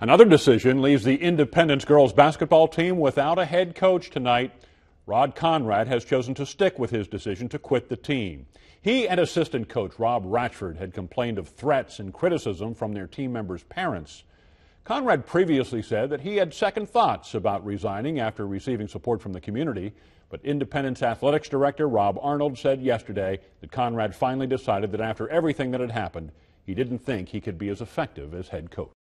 Another decision leaves the Independence girls basketball team without a head coach tonight. Rod Conrad has chosen to stick with his decision to quit the team. He and assistant coach Rob Ratchford had complained of threats and criticism from their team members' parents. Conrad previously said that he had second thoughts about resigning after receiving support from the community, but Independence athletics director Rob Arnold said yesterday that Conrad finally decided that after everything that had happened, he didn't think he could be as effective as head coach.